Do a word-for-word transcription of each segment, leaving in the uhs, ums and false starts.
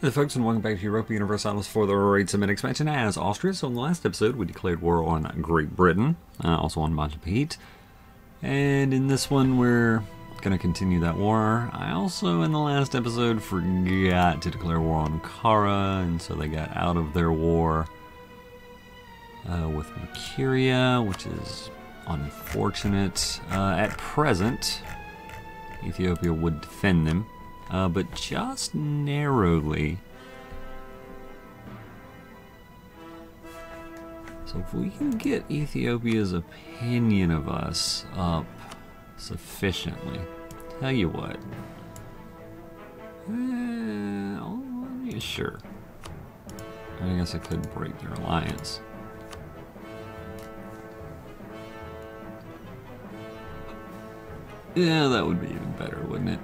Hello folks, and welcome back to Europa Universalis for the Rights of Man expansion as Austria. So in the last episode we declared war on Great Britain, uh, also on Montepete. And in this one we're going to continue that war. I also in the last episode forgot to declare war on Kara, and so they got out of their war uh, with Mercuria, which is unfortunate. Uh, at present, Ethiopia would defend them. Uh, but just narrowly. So if we can get Ethiopia's opinion of us up sufficiently, tell you what. Eh, oh, yeah, sure. I guess I could break their alliance. Yeah, that would be even better, wouldn't it?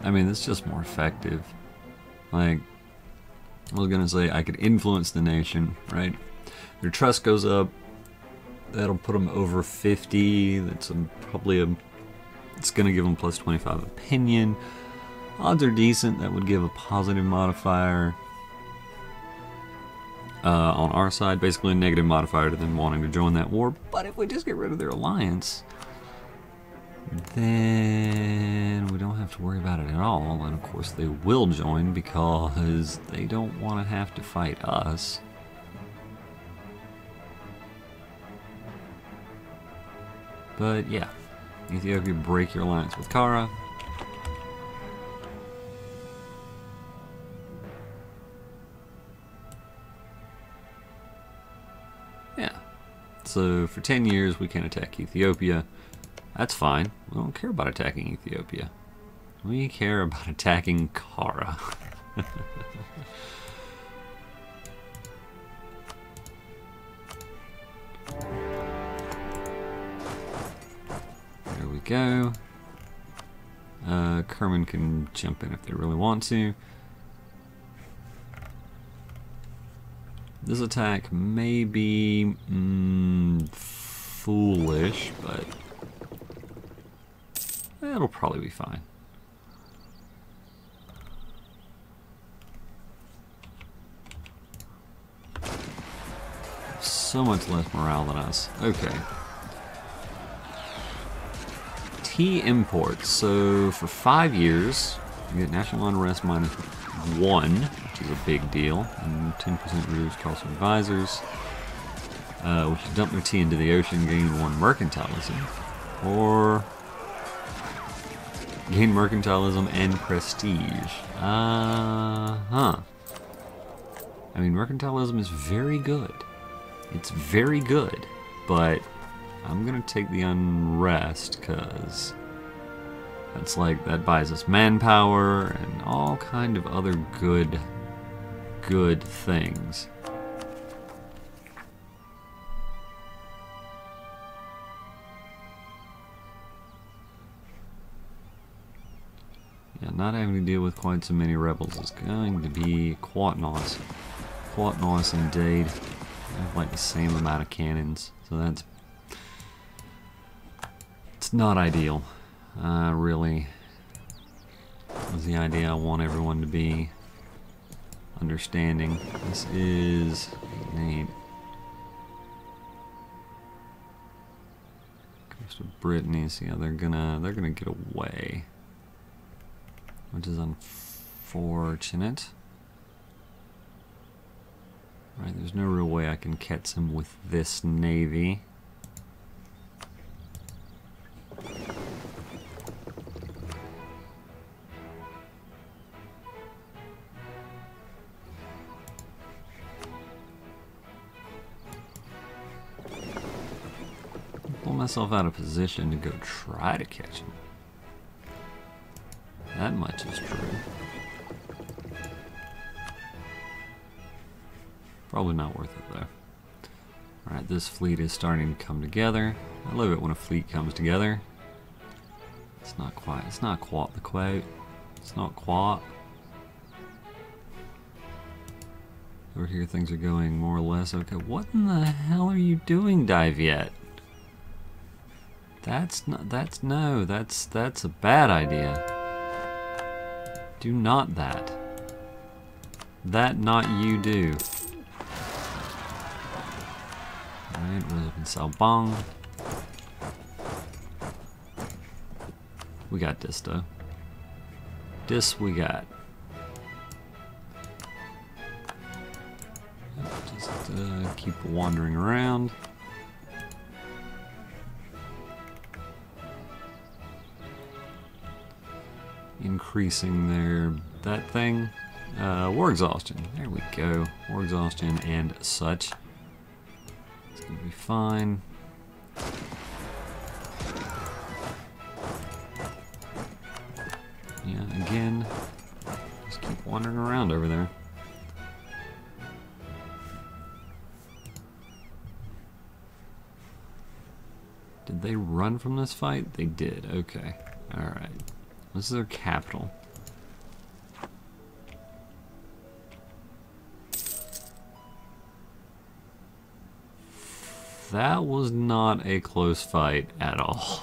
I mean, it's just more effective. Like, I was gonna say I could influence the nation, right? Their trust goes up. That'll put them over fifty. That's a, probably a... It's gonna give them plus twenty-five opinion. Odds are decent. That would give a positive modifier. Uh, on our side, basically a negative modifier to them wanting to join that war. But if we just get rid of their alliance, then we don't have to worry about it at all, and of course they will join because they don't want to have to fight us. But yeah, Ethiopia, break your alliance with Kara. Yeah, so for ten years we can't attack Ethiopia. That's fine. We don't care about attacking Ethiopia. We care about attacking Kara. There we go. Uh, Kerman can jump in if they really want to. This attack may be mm, foolish, but that'll probably be fine. So much less morale than us. Okay. Tea imports. So for five years, you get national unrest minus one, which is a big deal, and ten percent reduced cost of advisors, uh, which is dump their tea into the ocean, gain one mercantilism, or gain mercantilism and prestige. Uh huh. I mean, mercantilism is very good. It's very good, but I'm gonna take the unrest because that's like that buys us manpower and all kind of other good, good things. Yeah, not having to deal with quite so many rebels is going to be quite nice. Quite nice indeed. I have like the same amount of cannons, so that's... It's not ideal. Uh, really was the idea I want everyone to be understanding. This is... Neat. Coast of Brittany, see how they're gonna... They're gonna get away, which is unfortunate. Right, there's no real way I can catch him with this navy. Pull myself out of position to go try to catch him. That much is true. Probably not worth it though. Alright, this fleet is starting to come together. I love it when a fleet comes together. It's not quite, it's not quite the quote. It's not quite. Over here things are going more or less okay. What in the hell are you doing, Dive Yet? That's not, that's, no, that's, that's a bad idea. Do not that. That not you do. Alright, we're up in Salzburg. We got this though. This we got. Just uh, keep wandering around. Increasing their, that thing. Uh, war exhaustion. There we go. War exhaustion and such. It's gonna be fine. Yeah, again, just keep wandering around over there. Did they run from this fight? They did. Okay. Alright. This is their capital. That was not a close fight at all.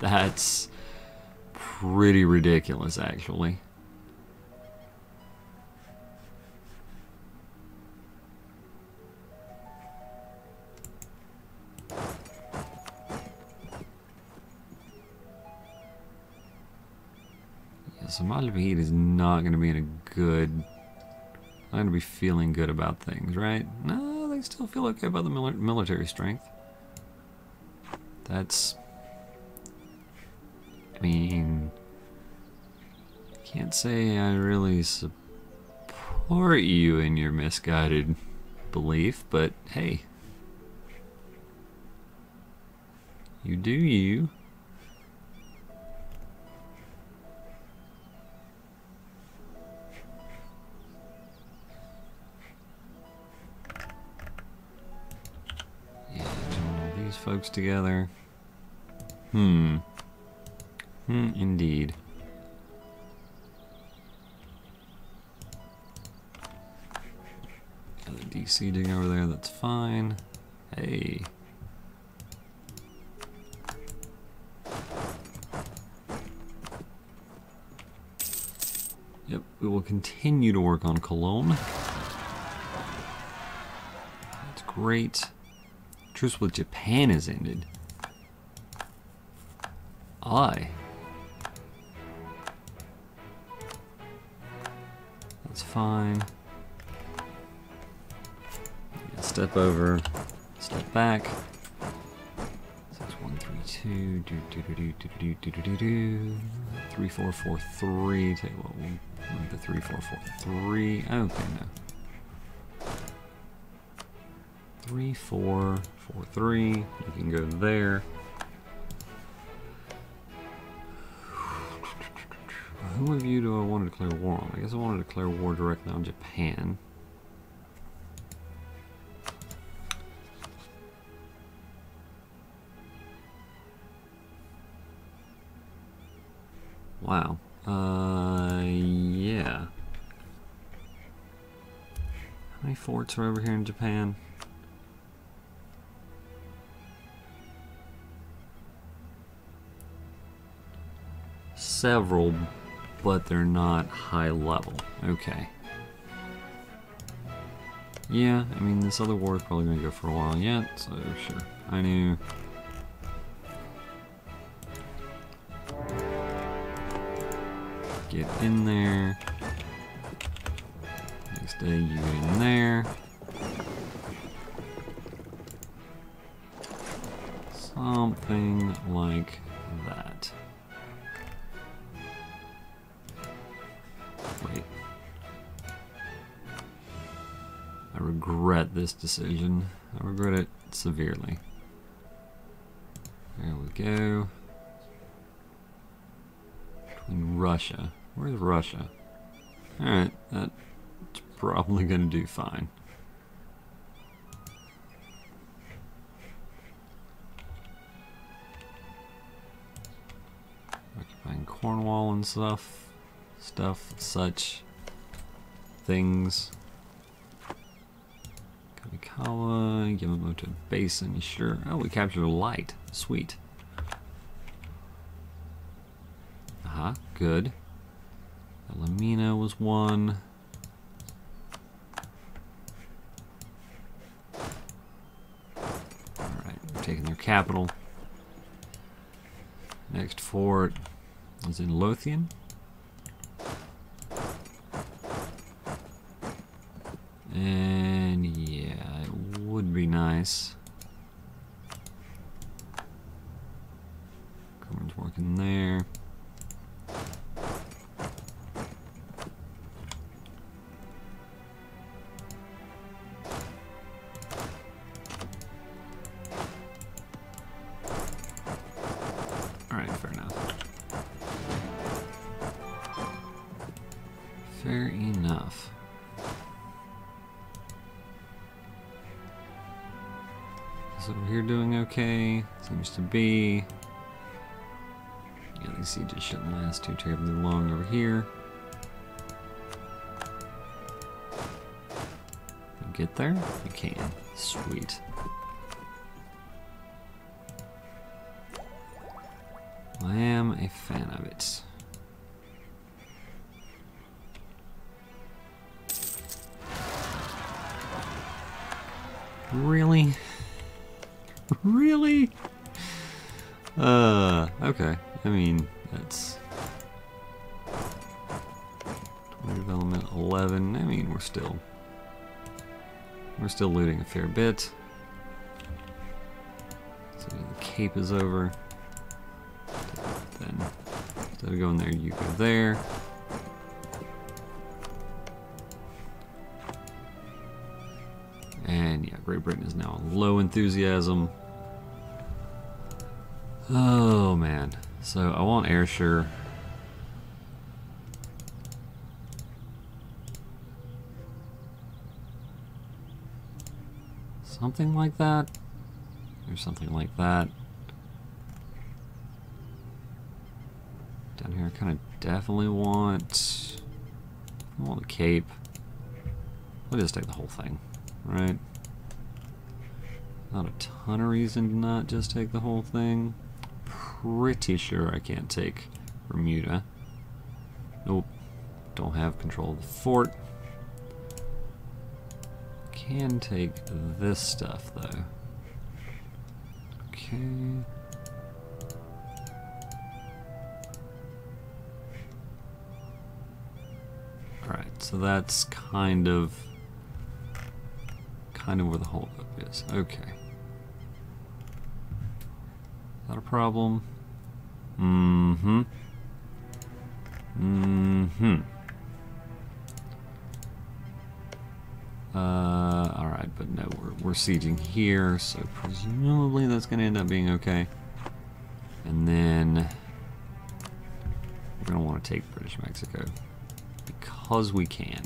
That's pretty ridiculous, actually. Yeah, so Montepete is not going to be in a good... I'm going to be feeling good about things, right? No, they still feel okay about the mil military strength. That's... I mean, can't say I really support you in your misguided belief, but hey, you do you. Yeah, join all these folks together. Hmm. Hmm, indeed. Another D C dig over there, that's fine. Hey. Yep, we will continue to work on Cologne. That's great. Truce with Japan has ended. Aye. Fine. Step over, step back. Six one three two do do do do do do do do three four four three. Take what we move to three four four three. Okay, no. Three four four three. You can go there. Who of you do I want to declare war on? I guess I want to declare war directly on Japan. Wow. Uh, yeah. How many forts are over here in Japan? Several. But they're not high level. Okay. Yeah, I mean, this other war is probably going to go for a while yet, so sure. I knew. Get in there. Next day, you get in there. Something like that. I regret this decision. I regret it severely. There we go. Between Russia. Where's Russia? Alright, that's probably going to do fine. Occupying Cornwall and stuff. Stuff, such, things. power, give them up to a base, I'm sure. Oh, we captured light. Sweet. Aha, uh-huh, good. Lamina was one. Alright, we're taking their capital. Next fort is in Lothian. And yeah, it would be nice. Kerman's working there. Alright, fair enough. Fair enough. Over here doing okay, seems to be. Yeah, these sieges shouldn't last too terribly long over here. You get there? You can. Sweet. I am a fan of it. Really? Really? Uh, okay. I mean, that's... Development eleven. I mean, we're still... We're still looting a fair bit. So the cape is over. Then, instead of going there, you go there. And yeah, Great Britain is now on low enthusiasm. Oh man. So I want Ayrshire. Something like that? Or something like that. Down here I kind of definitely want... I want a cape. I'll just take the whole thing. Right. Not a ton of reason to not just take the whole thing. Pretty sure I can't take Bermuda. Nope. Don't have control of the fort. Can take this stuff though. Okay. Alright, so that's kind of kind of where the holdup is. Okay. Not a problem. Mm-hmm. Mm-hmm. Uh, alright, but no, we're, we're sieging here, so presumably that's going to end up being okay. And then we're going to want to take British Mexico because we can.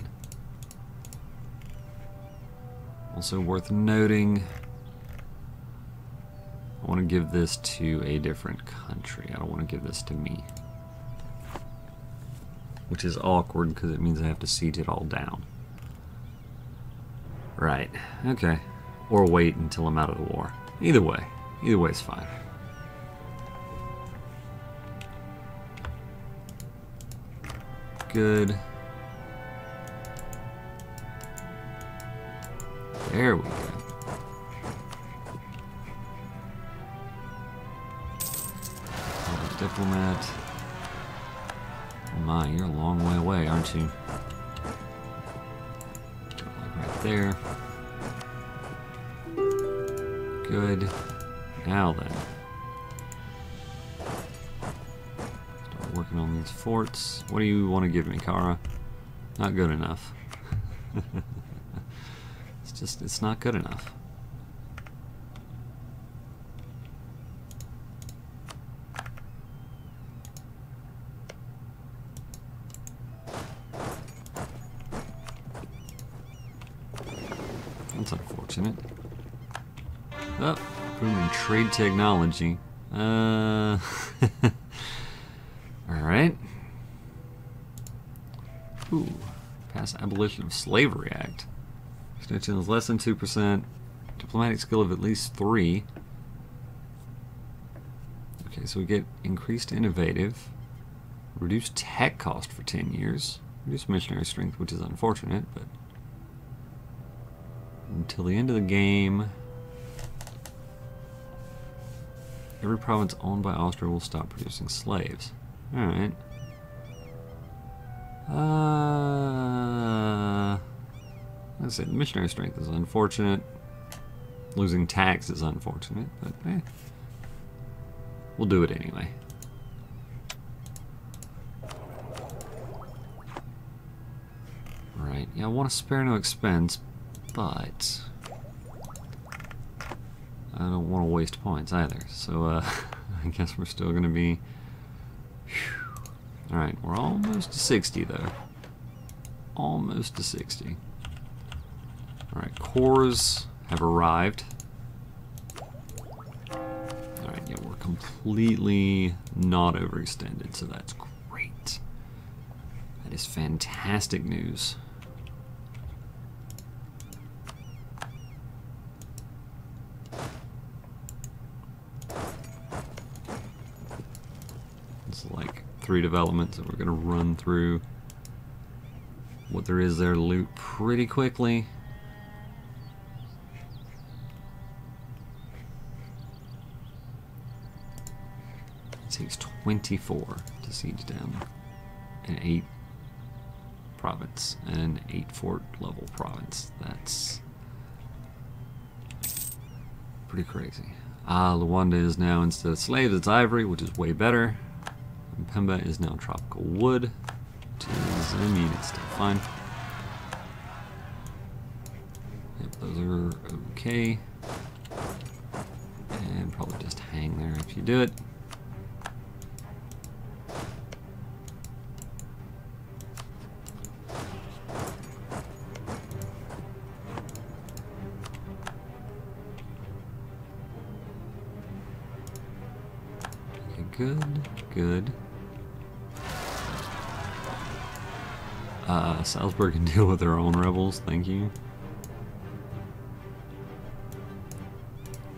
Also worth noting, I want to give this to a different country. I don't want to give this to me. Which is awkward because it means I have to siege it all down. Right, okay. Or wait until I'm out of the war. Either way, either way is fine. Good. There we go. Oh, diplomat. Oh my, you're a long way away, aren't you? Right there. Good. Now then. Start working on these forts. What do you want to give me, Kara? Not good enough. Just, it's not good enough. That's unfortunate. Oh, booming trade technology. Uh, alright. Ooh, pass Abolition of Slavery Act. Extension is less than two percent. diplomatic skill of at least three. Okay, so we get increased innovative, reduced tech cost for ten years, reduced missionary strength, which is unfortunate, but until the end of the game, every province owned by Austria will stop producing slaves. Alright. Uh, that's it. Missionary strength is unfortunate. Losing tax is unfortunate, but eh. We'll do it anyway. Right. Yeah, I want to spare no expense, but I don't want to waste points either, so uh, I guess we're still going to be... Alright, we're almost to sixty though. Almost to sixty. Alright, cores have arrived. Alright, yeah, we're completely not overextended, so that's great. That is fantastic news. Three developments that we're going to run through what there is there to loot pretty quickly. It takes twenty-four to siege down an eight province and an eight fort level province. That's pretty crazy. Ah, Luanda is now, instead of slaves, it's ivory, which is way better. Pemba is now tropical wood, which is, I mean, it's still fine. Yep, those are okay. And probably just hang there if you do it. Okay, good, good. Uh, Salzburg can deal with their own rebels, thank you.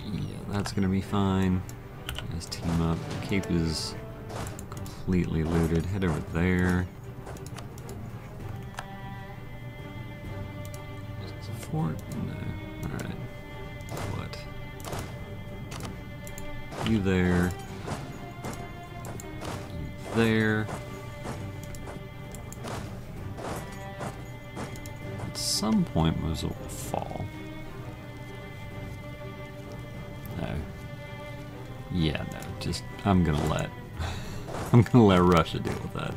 Yeah, that's gonna be fine. Let's team up. The Cape is completely looted. Head over there. Is this a fort? No. Alright. What? You there. You there. At some point Mosul will fall. No. Yeah, no, just, I'm gonna let, I'm gonna let Russia deal with that.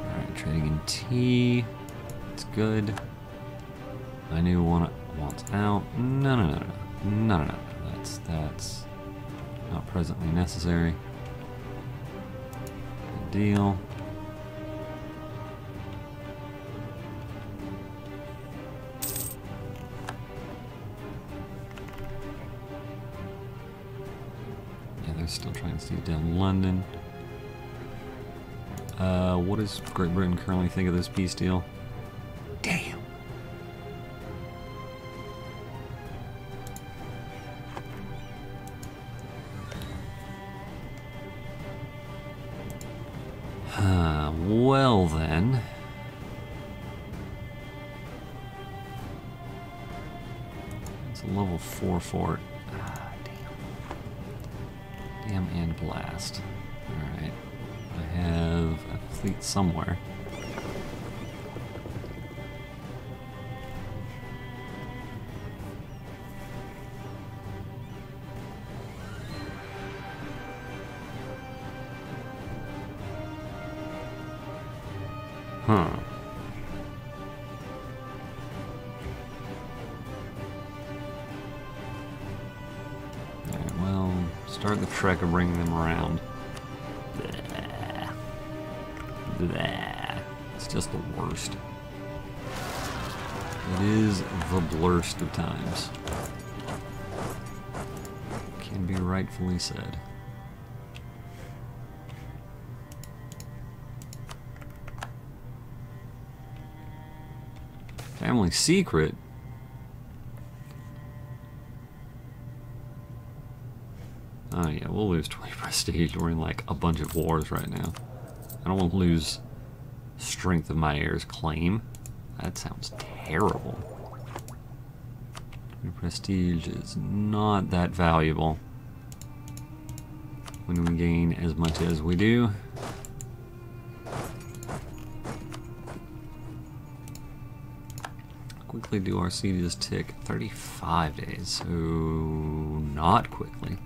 Alright, trading in tea. It's good. I knew one wants out. No, no, no, no, no, no, no, that's, that's not presently necessary. Deal. Yeah, they're still trying to siege down London. Uh, what does Great Britain currently think of this peace deal? Damn! Well then, it's a level four fort. Ah, damn. Damn and blast. Alright, I have a fleet somewhere. Huh. Alright, well, start the trek of bringing them around. Bleh. Bleh. It's just the worst. It is the blurst of times. Can be rightfully said. Family secret? Oh yeah, we'll lose twenty prestige. We're in like a bunch of wars right now. I don't want to lose strength of my heir's claim. That sounds terrible. twenty prestige is not that valuable when we gain as much as we do. Quickly do our sieges tick. thirty-five days, so not quickly.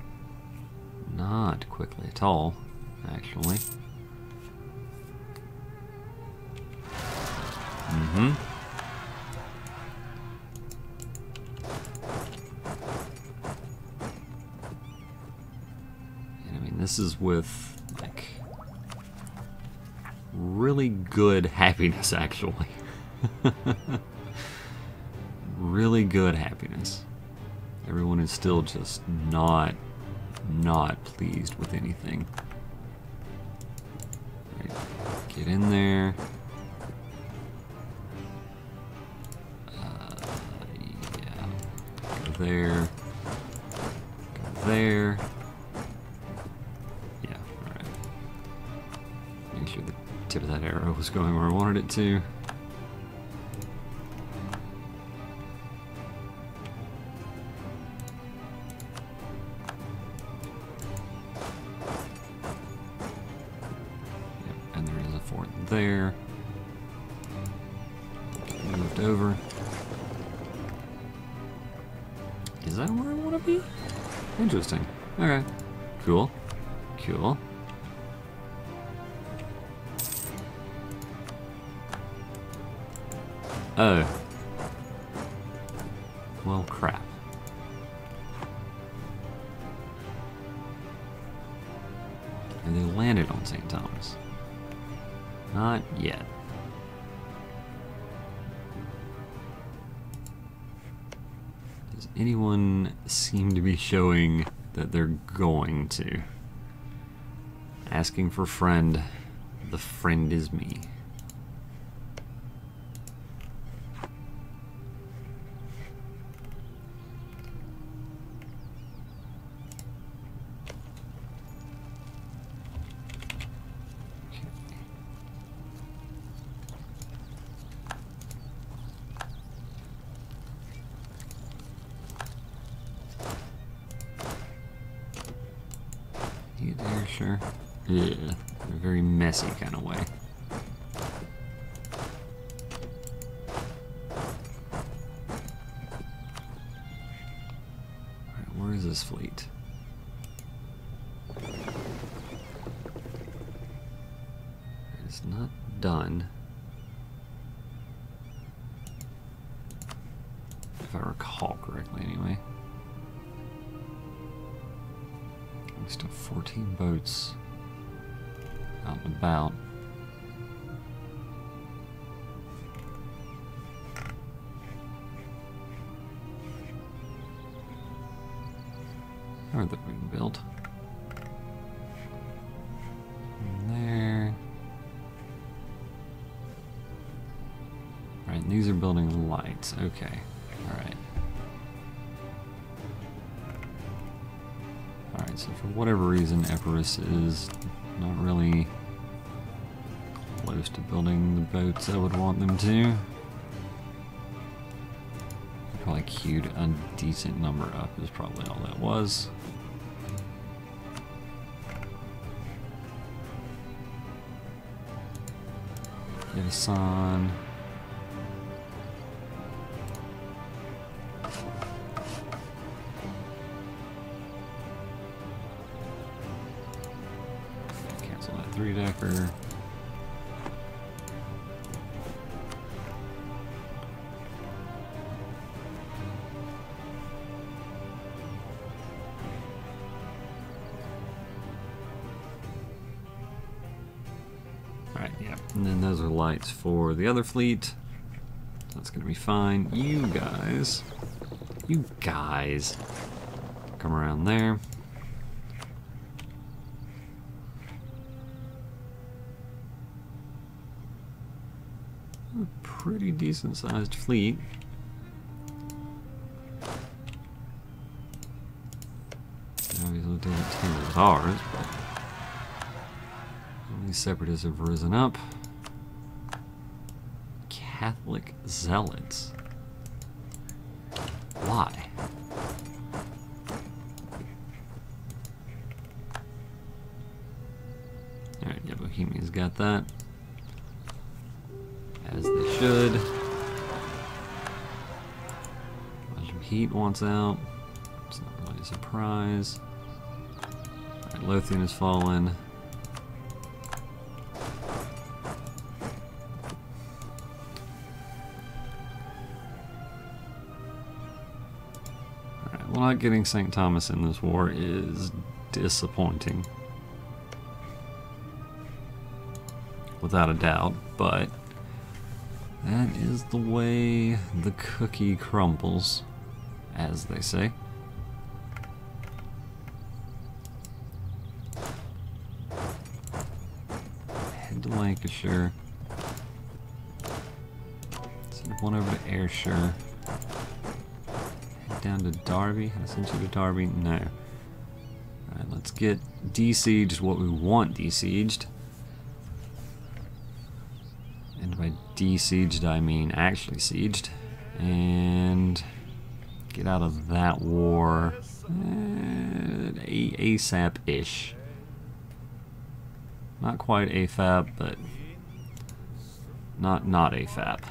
Not quickly at all, actually. Mm-hmm. And I mean, this is with, like, really good happiness, actually. Really good happiness. Everyone is still just not, not pleased with anything. Right. Get in there. There, go there. Yeah, alright. Make sure the tip of that arrow was going where I wanted it to. Yep, and there is a fort there. Moved over. Is that where I want to be? Interesting. Okay. Cool. Cool. Oh. Well, crap. And they landed on Saint Thomas. Not yet. Anyone seem to be showing that they're going to. Asking for friend. The friend is me. Sure. Yeah, in a very messy kind of way. Alright, where is this fleet? It's not done. If I recall correctly, anyway. We still have fourteen boats out and about. How are they being built? And there. Alright, these are building lights. Okay. Alright. So for whatever reason, Epirus is not really close to building the boats I would want them to. They probably queued a decent number up is probably all that was. Get us on. Three-decker. Alright, yeah. And then those are lights for the other fleet. That's gonna be fine. You guys. You guys. Come around there. A pretty decent sized fleet. Obviously doesn't stand with ours, but these separatists have risen up. Catholic zealots. Why? Alright, yeah, Bohemia's got that. As they should. Belgium Heat wants out. It's not really a surprise. Alright, Lothian has fallen. Not getting Saint Thomas in this war is disappointing, without a doubt, but that is the way the cookie crumbles, as they say. Head to Lancashire, send one over to Ayrshire. Down to Derby. Had I sent you to Derby? No. Alright, let's get desieged what we want desieged. And by desieged I mean actually sieged. And get out of that war ASAP-ish. Not quite A F A B, but not not A F A B.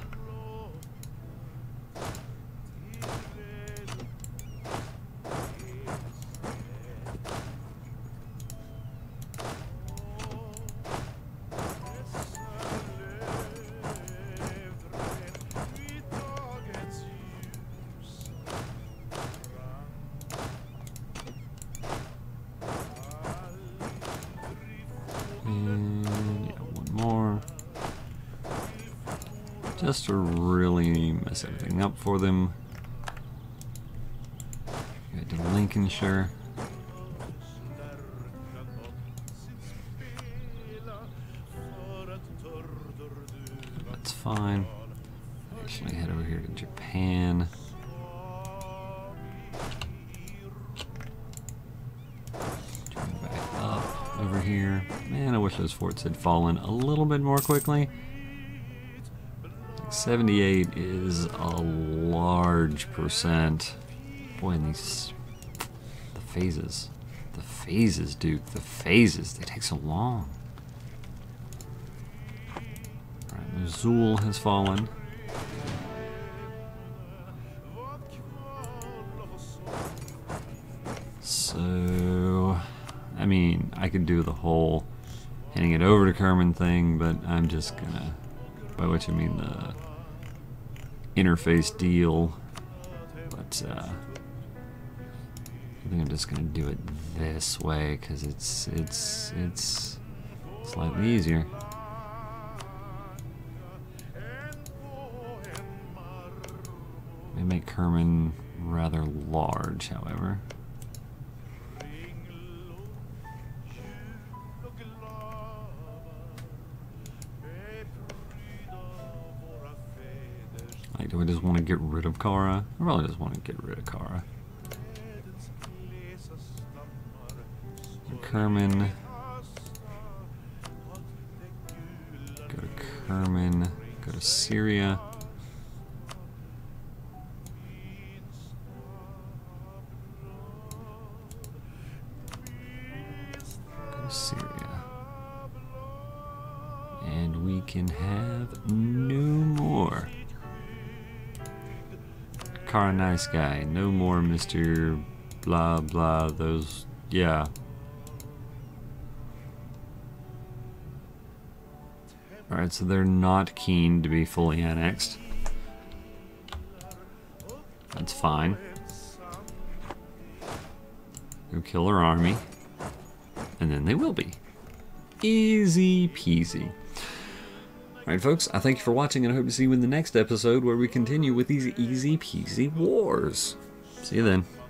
Just to really mess everything up for them. Get to Lincolnshire. That's fine. Actually, head over here to Japan. Turn back up over here. Man, I wish those forts had fallen a little bit more quickly. seventy-eight is a large percent. Boy, and these the phases, the phases, Duke, the phases. They take so long. All right, Mosul has fallen. So, I mean, I could do the whole handing it over to Kerman thing, but I'm just gonna. By which I mean the interface deal, but uh, I think I'm just gonna do it this way because it's it's it's slightly easier. They make Kerman rather large, however. Like, do I just want to get rid of Kara? I really just want to get rid of Kara. Kerman. Go to Kerman. Go to Syria. Go to Syria. And we can have no more. Kara, nice guy. No more Mister Blah Blah. Those, yeah. All right, so they're not keen to be fully annexed. That's fine. Go kill her army, and then they will be easy peasy. Alright folks, I thank you for watching and I hope to see you in the next episode where we continue with these easy peasy wars. See you then.